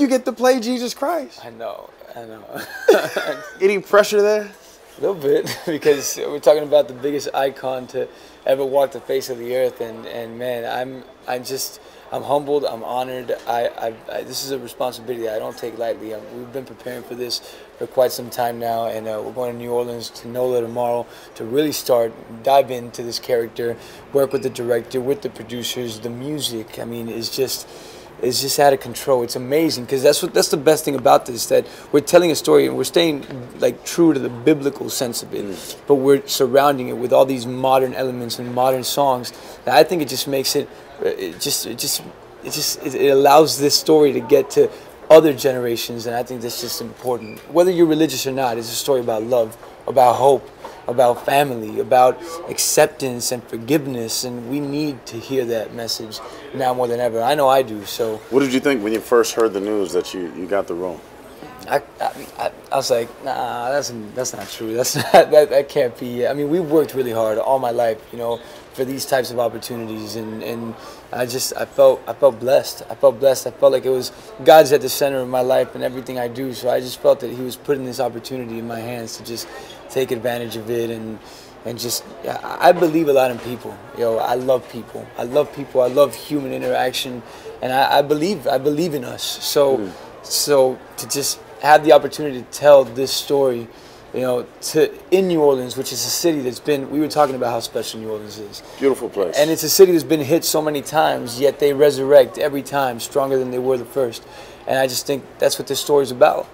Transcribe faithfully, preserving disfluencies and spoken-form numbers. You get to play Jesus Christ. I know, I know. Any pressure there? A little bit, because we're talking about the biggest icon to ever walk the face of the earth, and, and man, I'm I'm just I'm humbled, I'm honored. I, I, I this is a responsibility I don't take lightly. I'm, we've been preparing for this for quite some time now, and uh, we're going to New Orleans to NOLA tomorrow to really start dive into this character, work with the director, with the producers, the music. I mean, it's just. It's just out of control. It's amazing, because that's what that's the best thing about this, that we're telling a story and we're staying like true to the biblical sense of it, mm. but we're surrounding it with all these modern elements and modern songs. And I think it just makes it, it just it just it just it allows this story to get to other generations, and I think that's just important. Whether you're religious or not, it's a story about love, about hope, about family, about acceptance and forgiveness, and we need to hear that message now more than ever. I know I do. So, what did you think when you first heard the news that you, you got the role? I, I I was like, nah, that's that's not true. That's not, that that can't be. I mean, we worked really hard all my life, you know, for these types of opportunities, and and I just I felt I felt blessed. I felt blessed. I felt like it was God's at the center of my life and everything I do. So I just felt that He was putting this opportunity in my hands to just take advantage of it, and and just I believe a lot in people. Yo, I love people. I love people. I love human interaction, and I, I believe I believe in us. So mm. so to just have the opportunity to tell this story, you know, to in New Orleans, which is a city that's been, we were talking about how special New Orleans is. Beautiful place. And it's a city that's been hit so many times, yet they resurrect every time stronger than they were the first. And I just think that's what this story is about.